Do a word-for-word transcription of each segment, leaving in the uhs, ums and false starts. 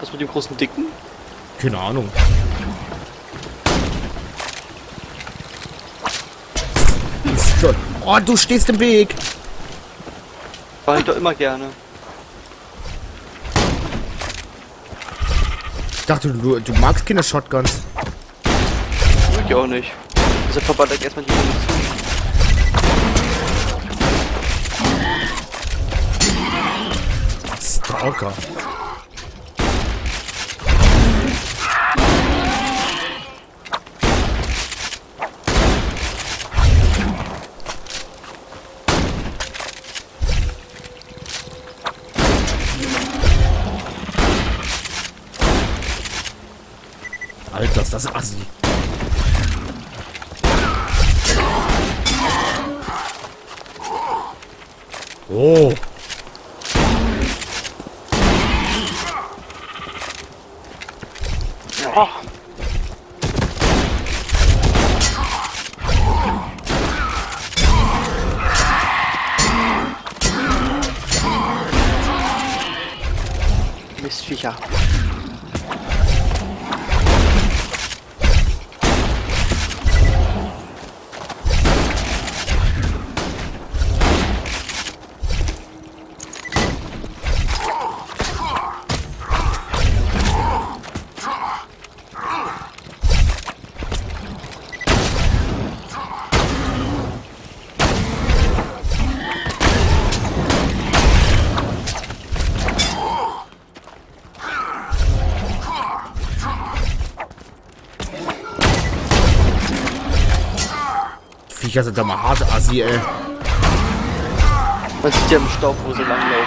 Was mit dem großen Dicken? Keine Ahnung. Oh, du stehst im Weg. War ich doch immer gerne. Ich dachte, du, du magst keine Shotguns. Würde ich auch nicht. Deshalb verband ich erstmal die Munition. Stalker. Alter, ist das assi. Oh. Oh. Mistviecher. Ich hasse da mal harte Assi, ey. Man sieht ja im Staub, wo sie langlaufen.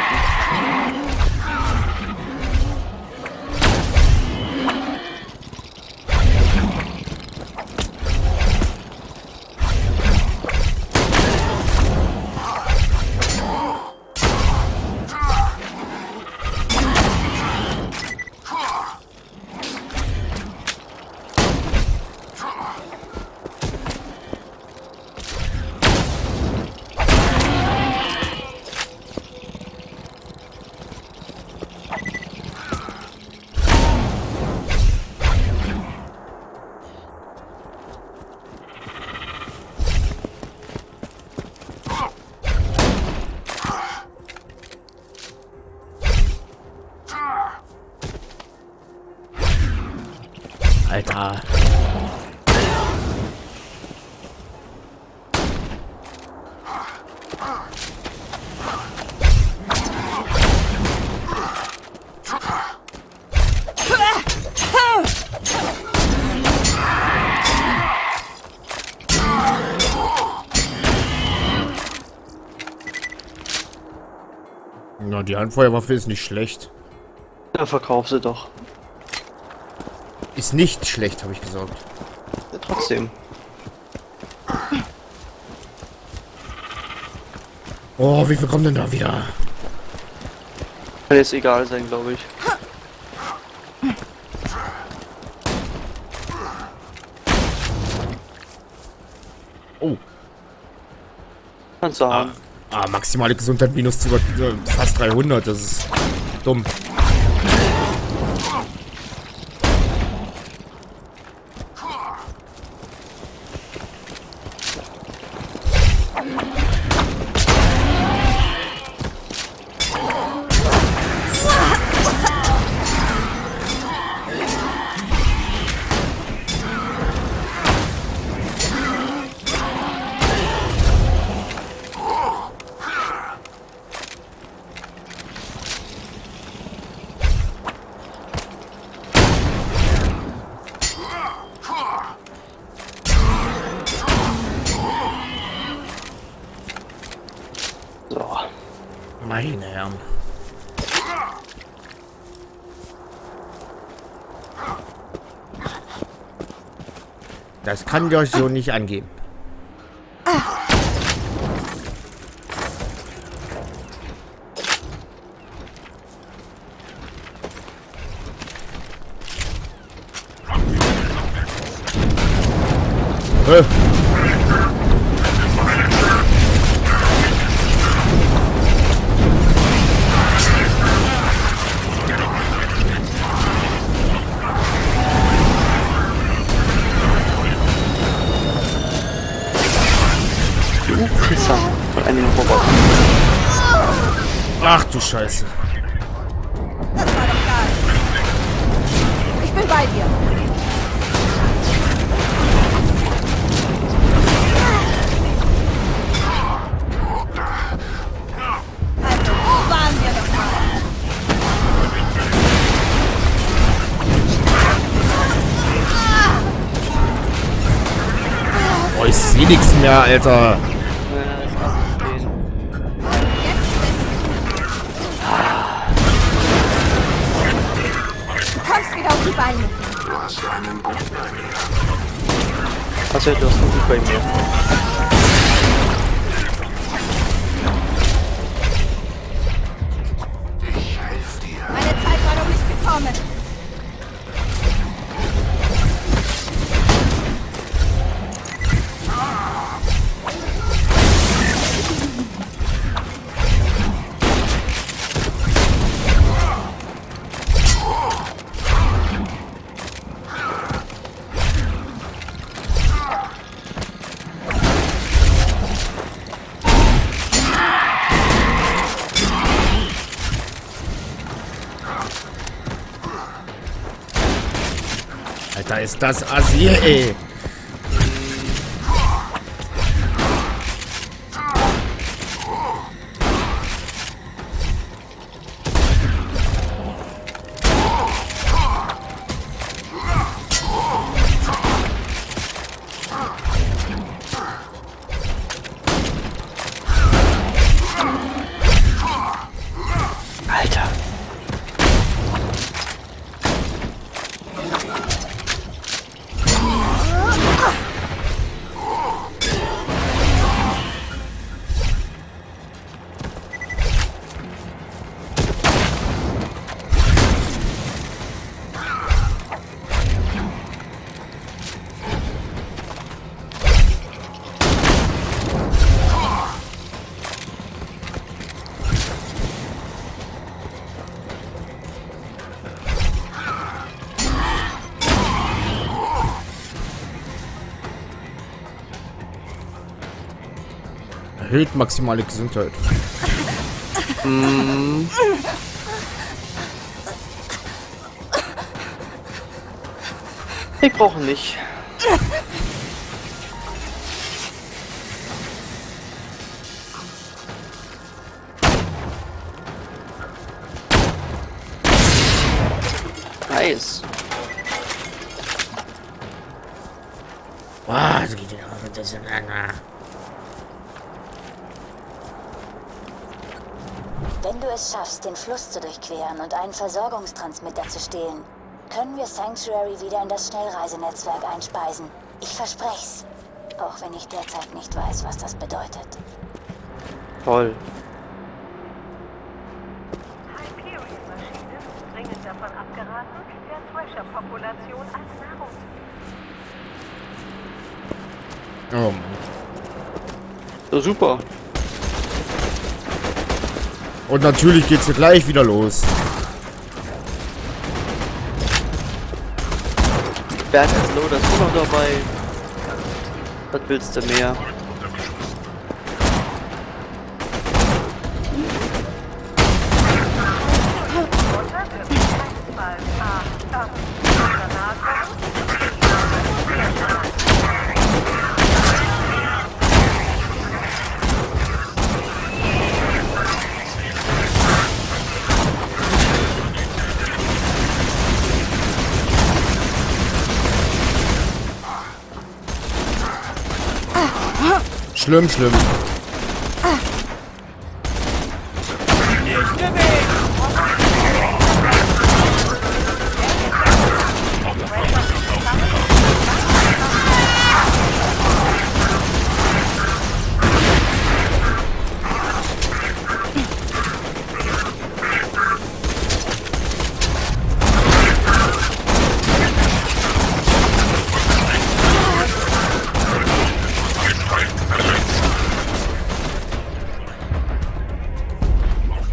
Alter. Na, die Handfeuerwaffe ist nicht schlecht. Ja, verkauf sie doch. Ist nicht schlecht, habe ich gesagt. Ja, trotzdem. Oh, wie viel kommt denn da wieder? Kann jetzt egal sein, glaube ich. Oh. Kannst du haben. Ah, ah, maximale Gesundheit minus fast dreihundert, das ist dumm. Meine Herren. Das kann ich euch so nicht angeben. Äh. Ach du Scheiße. Das war doch geil. Ich bin bei dir. Also, wo waren wir doch mal? Oh, ich seh nichts mehr, Alter. Du hast einen Punkt bei mir. Was heißt, du hast einen Punkt bei mir? Ich helfe dir. Meine Zeit war noch nicht gekommen. Da ist das Assi, ey. Erhöht maximale Gesundheit. Mm. Ich brauche nicht. Nice. Was geht denn auf mit diesem Anna? Wenn du es schaffst, den Fluss zu durchqueren und einen Versorgungstransmitter zu stehlen, können wir Sanctuary wieder in das Schnellreisenetzwerk einspeisen. Ich verspreche's. Auch wenn ich derzeit nicht weiß, was das bedeutet. Toll. Hyperion-Maschinen sind dringend davon abgeraten, der Thresher-Population als Nahrung zu geben. Oh. Ja, super. Und natürlich geht's hier gleich wieder los. Bert ist low, das ist noch dabei. Was willst du mehr? Schlimm, schlimm.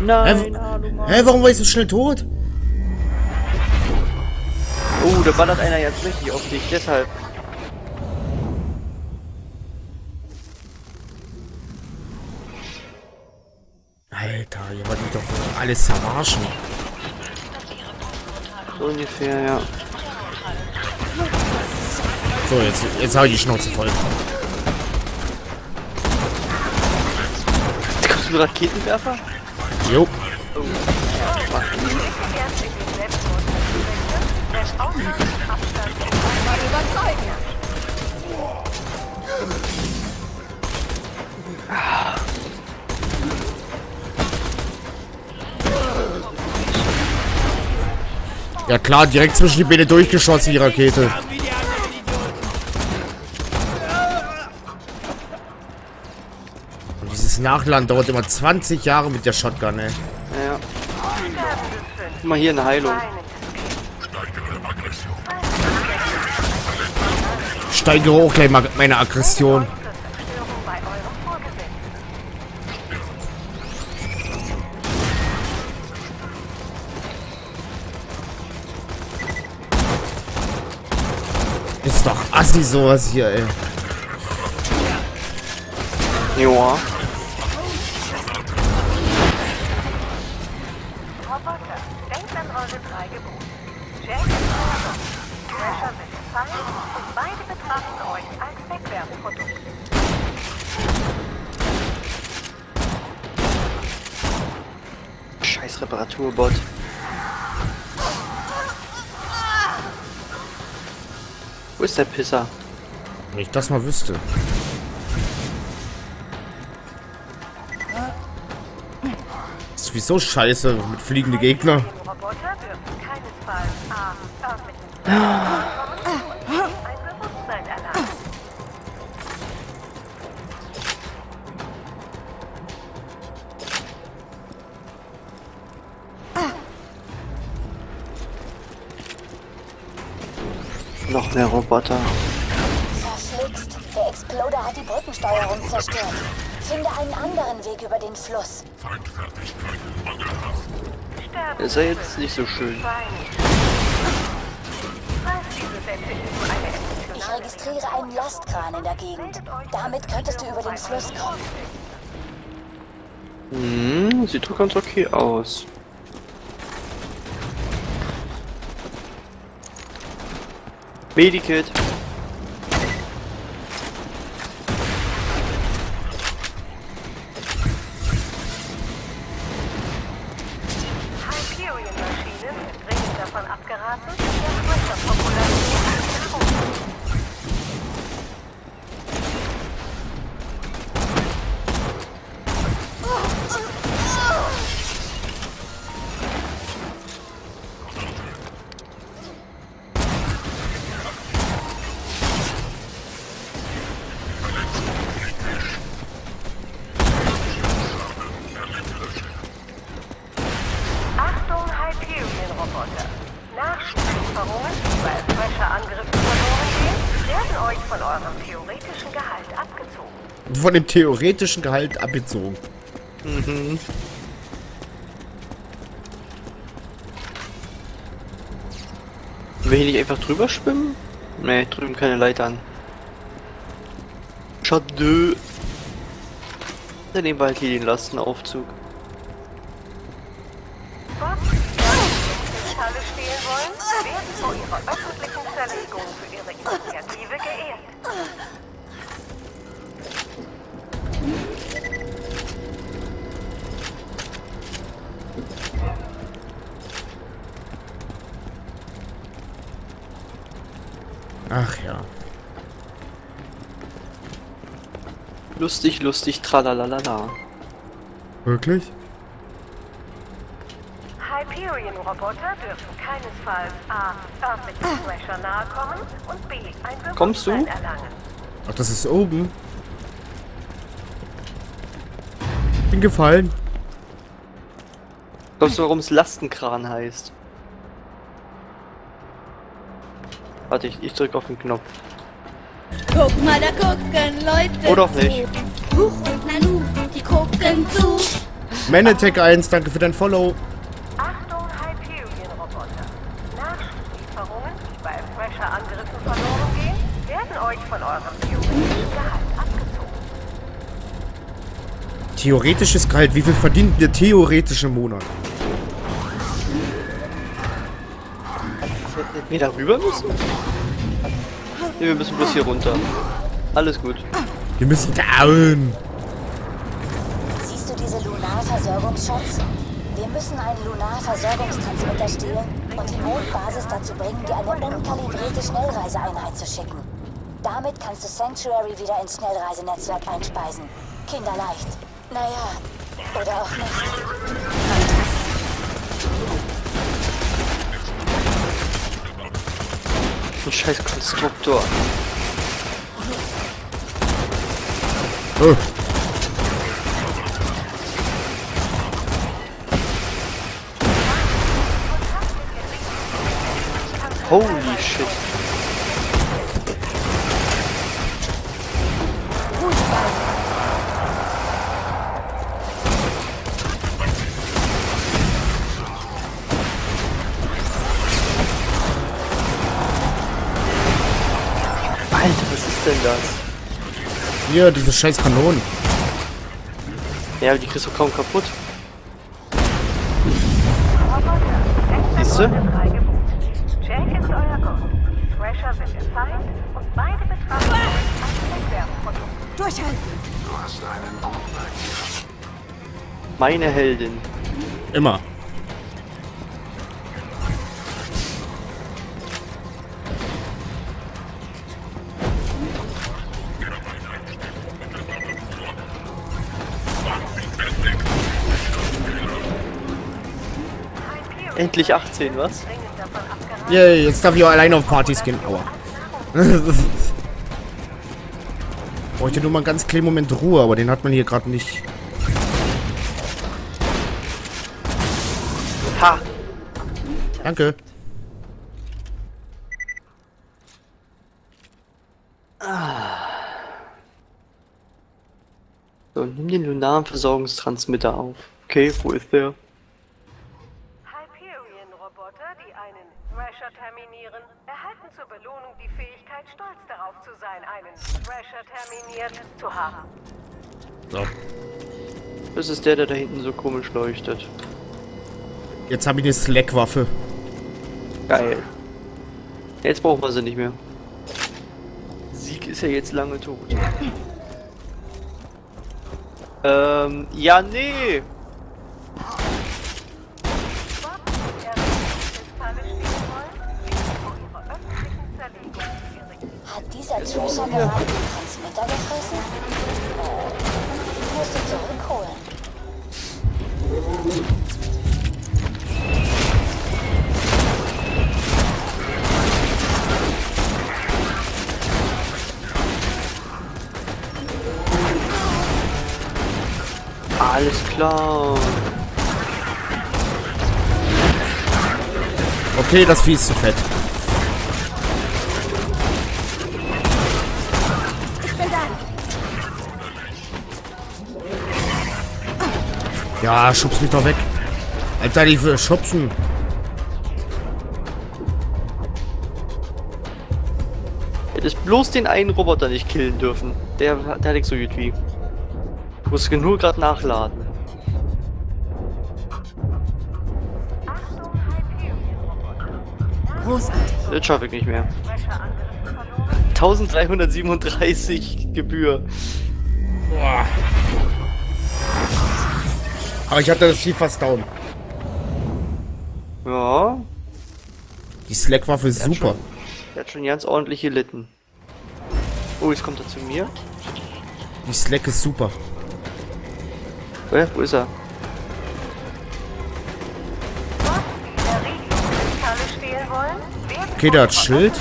Nein, hä, hä, warum war ich so schnell tot? Oh, da ballert einer jetzt richtig auf dich, deshalb. Alter. Alter, hier wollte ich doch wohl alles zermarschen. So ungefähr, ja. So, jetzt, jetzt habe ich die Schnauze voll. Jetzt kommst du mit Raketenwerfer? Jo. Oh. Ja klar, direkt zwischen die Beine durchgeschossen, die Rakete. Und dieses Nachladen dauert immer zwanzig Jahre mit der Shotgun, ey. Ja. Guck mal hier eine Heilung. Steige hoch gleich mal meine Aggression. Ist doch assi sowas hier, ey. Joa. Denkt an eure drei Gebote. Jack und Thresher sind gefallen und beide betrachten euch als Wegwerfprodukt. Scheiß Reparaturbot. Wo ist der Pisser? Wenn ich das mal wüsste. Das ist wieso scheiße mit fliegende Gegner. Noch mehr Roboter. Verflixt, der Exploder hat die Brückensteuerung zerstört. Finde einen anderen Weg über den Fluss. Ist ja jetzt nicht so schön. Ich registriere einen Lastkran in der Gegend. Damit könntest du über den Fluss kommen. Hm, sieht doch ganz okay aus. Medikit. Hyperion-Maschinen sind dringend davon abgeraten, dass größer populär. Nachschublieferungen, die bei Thresher-Angriffen verloren gehen, werden euch von eurem theoretischen Gehalt abgezogen. Von dem theoretischen Gehalt abgezogen. Mhm. Will ich nicht einfach drüber schwimmen? Ne, drüben keine Leitern. Schade. Dann nehmen wir halt hier den Lastenaufzug. Stehlen wollen, werden zu ihrer öffentlichen Zerlegung für ihre Initiative geehrt. Ach ja. Lustig, lustig, tralalala. Wirklich? Hyperion-Roboter dürfen keinesfalls A. örtlichen Thresher nahe kommen und B. ein Bewusstsein Kommst du? erlangen. Ach, das ist oben. Bin gefallen. Kommst du, warum es Lastenkran heißt? Warte, ich, ich drück auf den Knopf. Guck mal, da gucken Leute. Oder auch nicht. Huch und Nanu, die gucken zu. Manatech eins, danke für dein Follow. Angriffen verloren gehen, werden euch von eurem theoretischen Gehalt abgezogen. Theoretisches Gehalt. Wie viel verdient der theoretische Monat? Wir darüber müssen? Nee, wir müssen bloß hier runter. Alles gut. Wir müssen down. Siehst du diese Lunarversorgungsschutz? Wir müssen einen Lunarversorgungstransmitter stehlen und die Mondbasis dazu bringen, dir eine unkalibrierte Schnellreiseeinheit zu schicken. Damit kannst du Sanctuary wieder ins Schnellreisenetzwerk einspeisen. Kinderleicht. Naja, oder auch nicht. Ein scheiß Konstruktor. Oh. Holy shit. Das. Hier, diese scheiß Kanonen. Ja, aber die kriegst du kaum kaputt. Siehst du? Jack ist euer Kopf. Thresher sind entfernt und beide Betrachter sind durchhalten. Du hast einen Punkt bei dir. Meine Heldin. Immer. Endlich achtzehn, was? Yay, jetzt darf ich auch alleine auf Partys gehen. Aua. Bräuchte nur mal einen ganz kleinen Moment Ruhe, aber den hat man hier gerade nicht. Ha! Danke. So, nimm den lunaren Versorgungstransmitter auf. Okay, wo ist der? Zu haben. So. Das ist der, der da hinten so komisch leuchtet. Jetzt habe ich eine Slack-Waffe. Geil. Jetzt brauchen wir sie nicht mehr. Sieg ist ja jetzt lange tot. ähm, ja, nee. Hat dieser Thresher gerade den Transmitter gefressen? Ich muss ihn zurückholen. Alles klar. Okay, das Vieh ist zu fett. Ja, schubst mich doch weg. Alter, ich will schubsen. Hättest bloß den einen Roboter nicht killen dürfen. Der, der hat nicht so gut wie. Du musst nur gerade nachladen. Großartig. Das schaffe ich nicht mehr. eintausenddreihundertsiebenunddreißig Gebühr. Boah. Aber ich hatte das Vieh fast down. Ja. Die Slack-Waffe ist super. Schon, der hat schon ganz ordentlich gelitten. Oh, jetzt kommt er zu mir. Die Slack ist super. Äh, wo ist er? Okay, der hat Schild.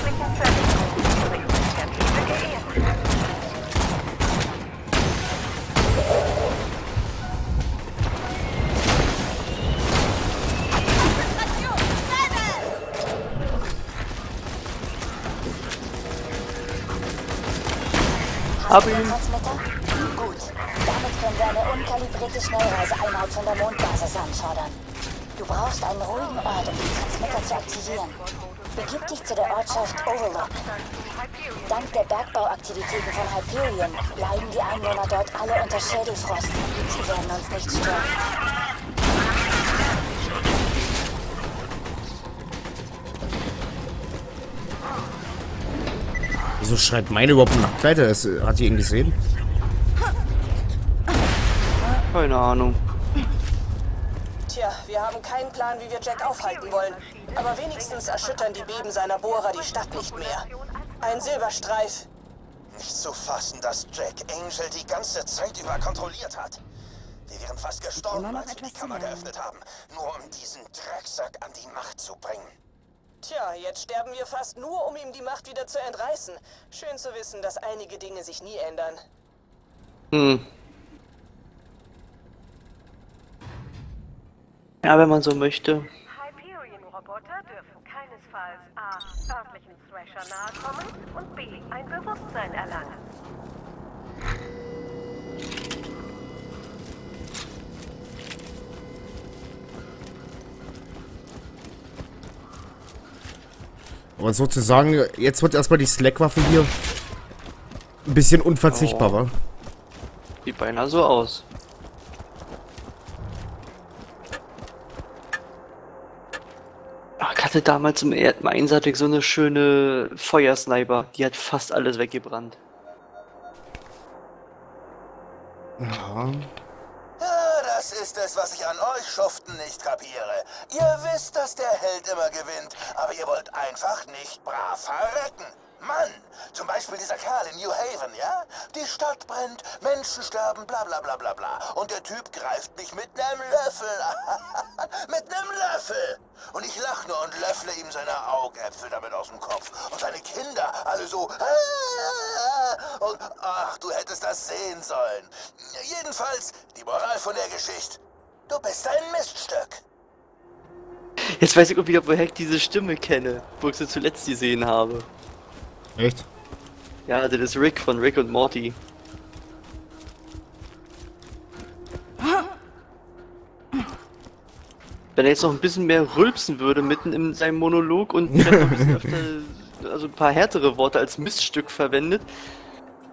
Hab ihn. Gut. Damit können wir eine unkalibrierte Schnellreiseeinheit von der Mondbasis anfordern. Du brauchst einen ruhigen Ort, um die Transmitter zu aktivieren. Begib dich zu der Ortschaft Overlook. Dank der Bergbauaktivitäten von Hyperion leiden die Einwohner dort alle unter Schädelfrost. Sie werden uns nicht stören. Wieso schreit meine überhaupt eine Nacktkleider? Das hat die ihn gesehen? Keine Ahnung. Tja, wir haben keinen Plan, wie wir Jack aufhalten wollen. Aber wenigstens erschüttern die Beben seiner Bohrer die Stadt nicht mehr. Ein Silberstreif. Nicht zu fassen, dass Jack Angel die ganze Zeit über kontrolliert hat. Wir wären fast gestorben, als wir die Kammer geöffnet haben. Nur um diesen Drecksack an die Macht zu bringen. Tja, jetzt sterben wir fast nur, um ihm die Macht wieder zu entreißen. Schön zu wissen, dass einige Dinge sich nie ändern. Hm. Ja, wenn man so möchte. Hyperion-Roboter dürfen keinesfalls A. örtlichen Thresher nahe kommen und B. ein Bewusstsein erlangen. Aber sozusagen, jetzt wird erstmal die Slack-Waffe hier ein bisschen unverzichtbar, oh. Wa? Sieht beinahe so aus. Ach, ich hatte damals im, im Einsatz so eine schöne Feuersniper, die hat fast alles weggebrannt. Ja. Das ist es, was ich an euch Schuften nicht kapiere. Ihr wisst, dass der Held immer gewinnt, aber ihr wollt einfach nicht brav verrecken. Mann, zum Beispiel dieser Kerl in New Haven, ja? Die Stadt brennt, Menschen sterben, bla bla bla bla bla. Und der Typ greift mich mit einem Löffel. Mit einem Löffel! Und ich lache nur und löffle ihm seine Augäpfel damit aus dem Kopf. Und seine Kinder alle so. Und ach, du hättest das sehen sollen. Jedenfalls, die Moral von der Geschichte. Du bist ein Miststück. Jetzt weiß ich auch wieder, woher ich diese Stimme kenne, wo ich sie zuletzt gesehen habe. Echt? Ja, das ist Rick von Rick und Morty. Wenn er jetzt noch ein bisschen mehr rülpsen würde mitten in seinem Monolog und ein bisschen öfter, also ein paar härtere Worte als Miststück verwendet,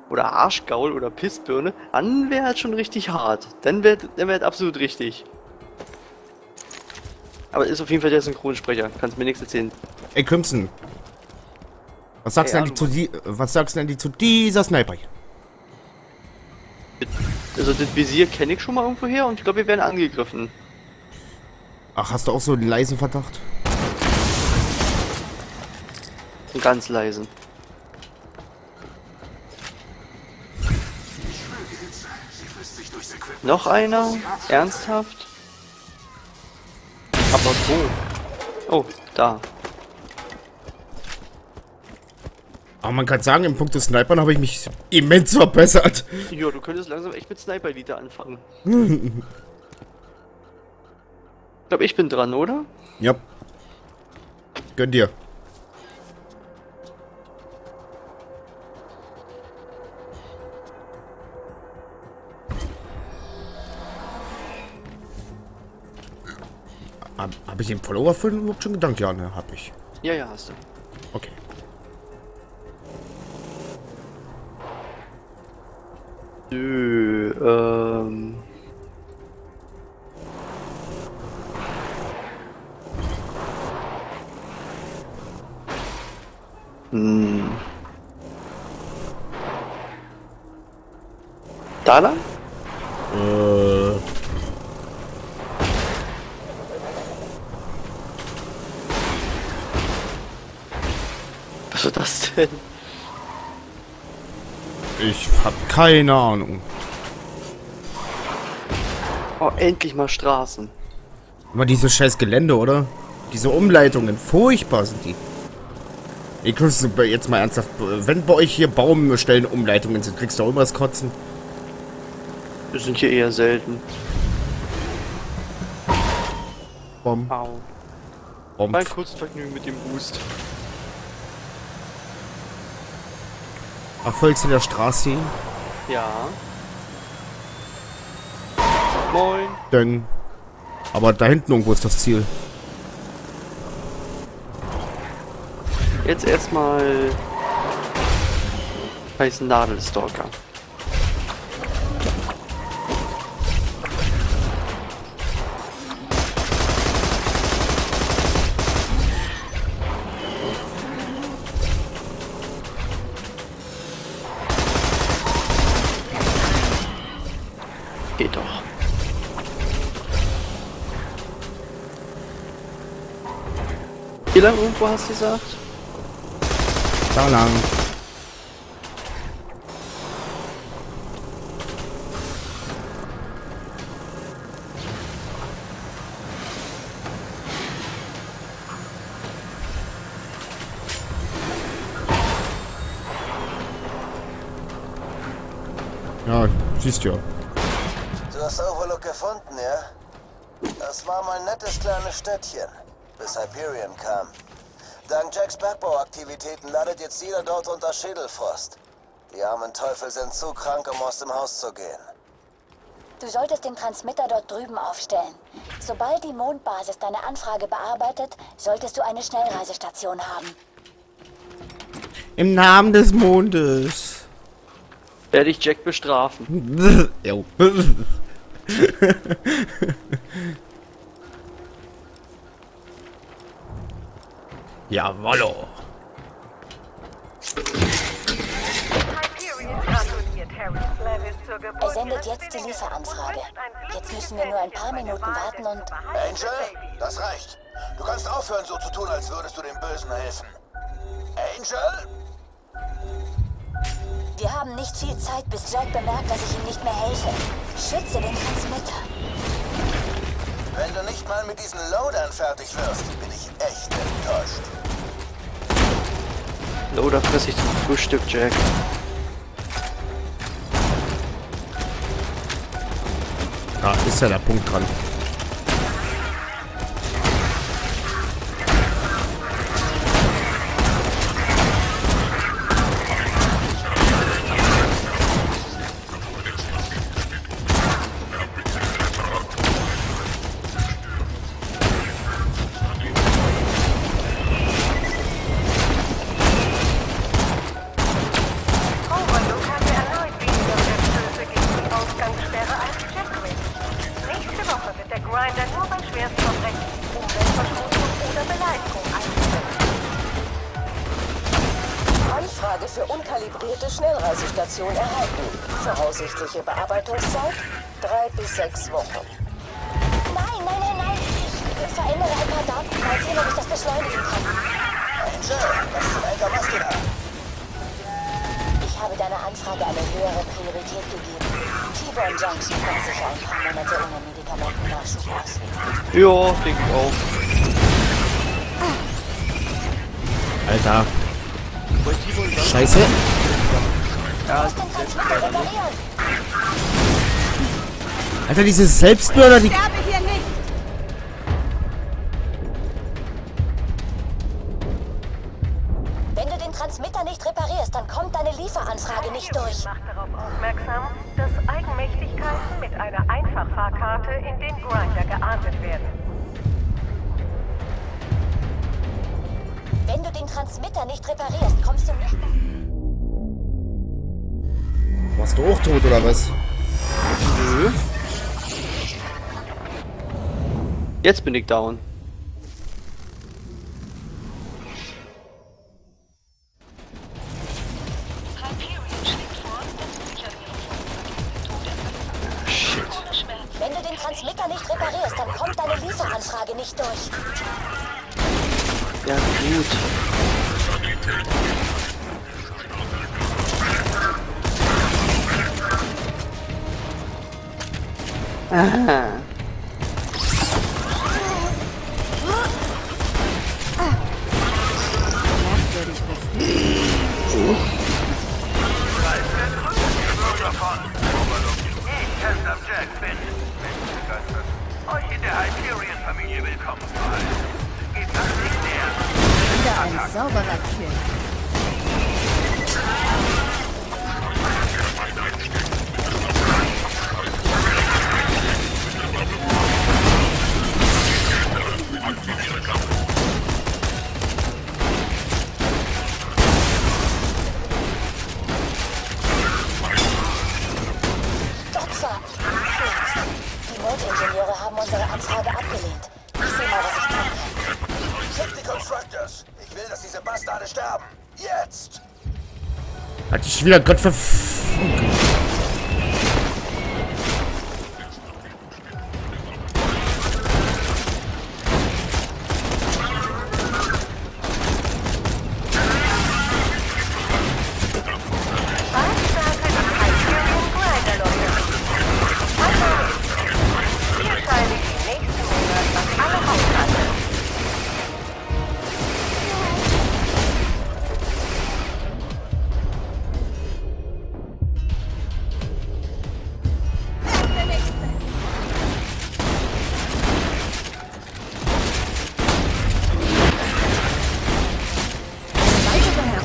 oder Arschgaul oder Pissbirne, dann wäre halt schon richtig hart. Dann wäre dann wäre absolut richtig. Aber ist auf jeden Fall der Synchronsprecher, kannst mir nichts erzählen. Ey, Crimson. Was sagst du hey, ja, denn die zu dieser Sniper? Also das Visier kenne ich schon mal irgendwo her und ich glaube wir werden angegriffen. Ach, hast du auch so einen leisen Verdacht? Einen ganz leisen. Noch einer? Ernsthaft? Aber wo? Oh, da. Aber man kann sagen, im Punkt des Snipern habe ich mich immens verbessert. Jo, du könntest langsam echt mit Sniper-Elite anfangen. Ich glaube, ich bin dran, oder? Ja. Gönn dir. Hab, hab ich den Follower für den überhaupt schon gedankt? Ja, ne, hab ich. Ja, ja, hast du. Okay. Nö, ähm... Hm. Da lang? Äh... Was war das denn? Ich hab keine Ahnung. Oh, endlich mal Straßen. Immer diese scheiß Gelände, oder? Diese Umleitungen, furchtbar sind die. Ich krieg's jetzt mal ernsthaft. Wenn bei euch hier Baumstellen Umleitungen sind, kriegst du auch immer das Kotzen. Wir sind hier eher selten. Bom. Au. Bom. Ein kurzes Vergnügen mit dem Boost. Erfolgs in der Straße. Ja. Moin. Döng. Aber da hinten irgendwo ist das Ziel. Jetzt erstmal heißen Nadelstalker. Geht doch. Wie lang irgendwo hast du gesagt? Da lang. Ja, siehst du ja. Du hast Overlook gefunden, ja? Das war mein nettes kleines Städtchen, bis Hyperion kam. Dank Jacks Bergbauaktivitäten leidet jetzt jeder dort unter Schädelfrost. Die armen Teufel sind zu krank, um aus dem Haus zu gehen. Du solltest den Transmitter dort drüben aufstellen. Sobald die Mondbasis deine Anfrage bearbeitet, solltest du eine Schnellreisestation haben. Im Namen des Mondes werde ich Jack bestrafen. Jo. Jawollo! Er sendet jetzt die Lieferanfrage. Jetzt müssen wir nur ein paar Minuten warten und... Angel, das reicht. Du kannst aufhören, so zu tun, als würdest du dem Bösen helfen. Angel? Wir haben nicht viel Zeit, bis Jack bemerkt, dass ich ihm nicht mehr helfe. Schütze den Transmitter. Wenn du nicht mal mit diesen Loadern fertig wirst, bin ich echt enttäuscht. Loader fress ich zum Frühstück, Jack. Da ist ja der Punkt dran. Voraussichtliche Bearbeitungszeit drei bis sechs Wochen. Nein, nein, nein, nein. Ich verändere ein paar Daten, mal sehen, ob ich das beschleunigen kann. Angel, was zum Alter machst du da? Ich habe deiner Anfrage eine höhere Priorität gegeben. Fever und Junction kann sich ein paar Monate ohne Medikamentennachschub auswählen. Jo, denk auch. Alter. Scheiße. Alter, dieses Selbstmörder, die... Ich sterbe hier nicht. Wenn du den Transmitter nicht reparierst, dann kommt deine Lieferanfrage nicht durch. Macht darauf aufmerksam, dass Eigenmächtigkeiten mit einer Einfachfahrkarte in den Grinder geahndet werden. Wenn du den Transmitter nicht reparierst, kommst du nicht... Warst du auch tot, oder was? Nö. Jetzt bin ich down. Shit. Wenn du den Transmitter nicht reparierst, dann kommt deine Lieferanfrage nicht durch. Ja, gut. Aha. Euch in der Hyperion-Familie willkommen zu heißen. Geht das nicht näher? Wieder ein sauberer Kill. Bastarde sterben! Jetzt! Hat dich wieder Gott verfugt.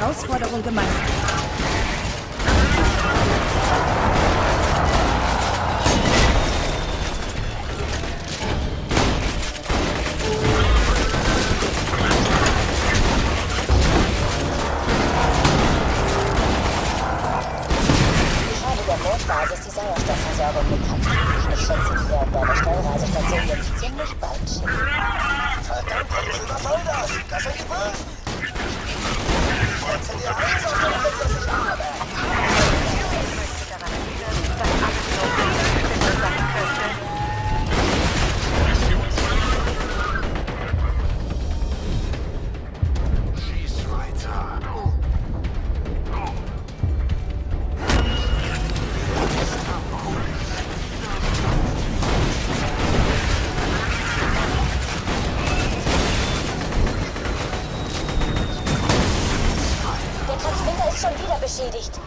Herausforderung gemeint. Ich habe der Mondbasis die Sauerstoffversorgung bekannt. Ich schätze, wir werden bei der Steuerreisestation jetzt ziemlich bald sind. Verdammt, was soll das? Das sind die Bösen! Beschädigt.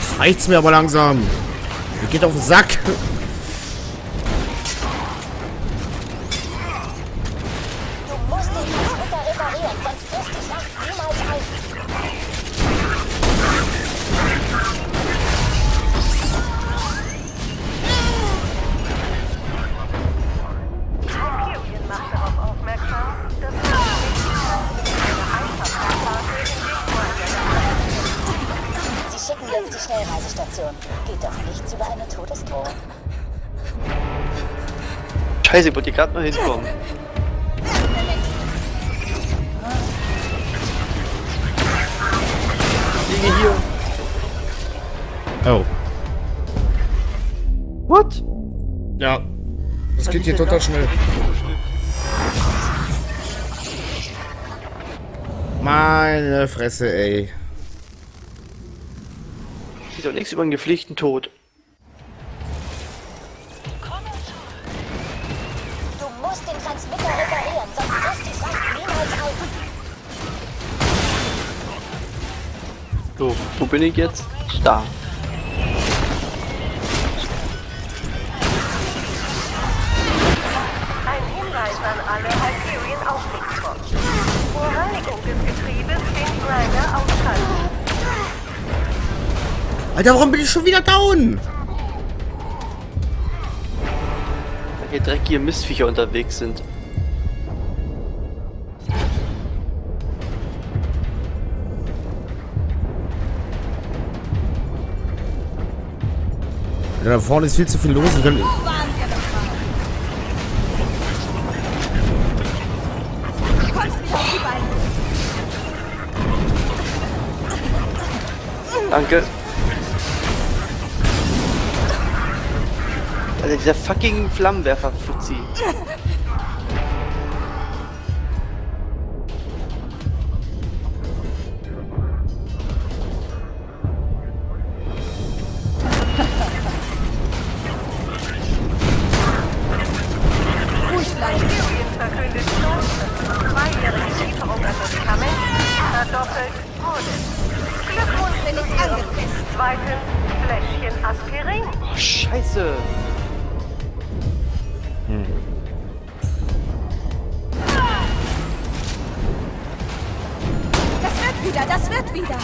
Das reicht's mir aber langsam. Mir geht auf den Sack. Schnellreisestation. Geht doch nichts über eine Todesdrohung. Scheiße, ich wollte gerade mal hinkommen. Ich liege hier. Oh. What? Ja. Das Was geht hier total schnell. Meine Fresse, ey. Ich doch nichts über einen gepflegten Tod. Du musst den Transmitter reparieren, sonst wirst die Sache niemals auf. So, wo bin ich jetzt? Da. Ein Hinweis an alle Hyperion-Aufstiegsfonds. Vor Reinigung des Getriebes den Grinder ausschalten. Alter, warum bin ich schon wieder down? Weil hier dreckige Mistviecher unterwegs sind. Ja, da vorne ist viel zu viel los. Wir können Danke. Also dieser fucking Flammenwerfer-Fuzzi. Oh, Scheiße. Hm. Das wird wieder, das wird wieder.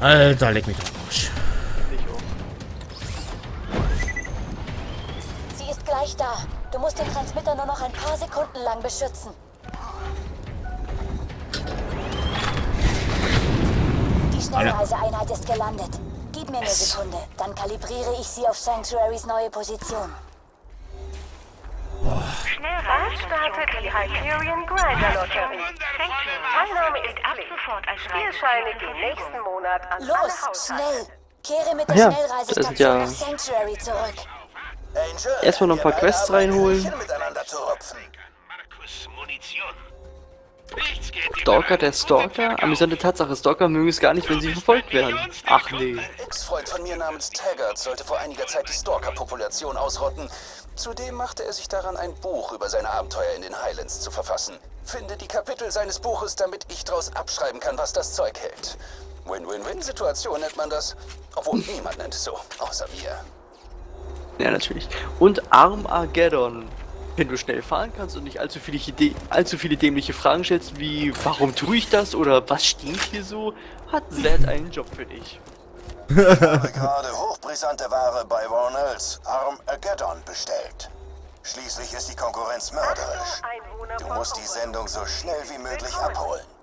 Alter, leg mich doch. gleich da. Du musst den Transmitter nur noch ein paar Sekunden lang beschützen. Die Schnellreiseeinheit ist gelandet. Gib mir eine Sekunde, dann kalibriere ich sie auf Sanctuaries neue Position. Bald startet die Hyperion Grinder Lottery. Teilnahme ist ab sofort als Spielscheine den nächsten Monat an alle Haushalte. Los, schnell! Kehre mit der ja, Schnellreisestation nach Sanctuary zurück. Angel, erstmal noch ein paar Quests reinholen. Stalker, der Stalker? Amüsante Tatsache, Stalker mögen es gar nicht, wenn sie verfolgt werden. Ach nee. Ein Ex-Freund von mir namens Taggart sollte vor einiger Zeit die Stalker-Population ausrotten. Zudem machte er sich daran, ein Buch über seine Abenteuer in den Highlands zu verfassen. Finde die Kapitel seines Buches, damit ich daraus abschreiben kann, was das Zeug hält. Win-Win-Win-Situation nennt man das. Obwohl niemand nennt es so, außer wir. Ja, natürlich. Und Armageddon. Wenn du schnell fahren kannst und nicht allzu viele, Idee, allzu viele dämliche Fragen stellst, wie warum tue ich das oder was stinkt hier so, hat Zed einen Job für dich. Ich habe gerade hochbrisante Ware bei Warner's Armageddon bestellt. Schließlich ist die Konkurrenz mörderisch. Du musst die Sendung so schnell wie möglich abholen.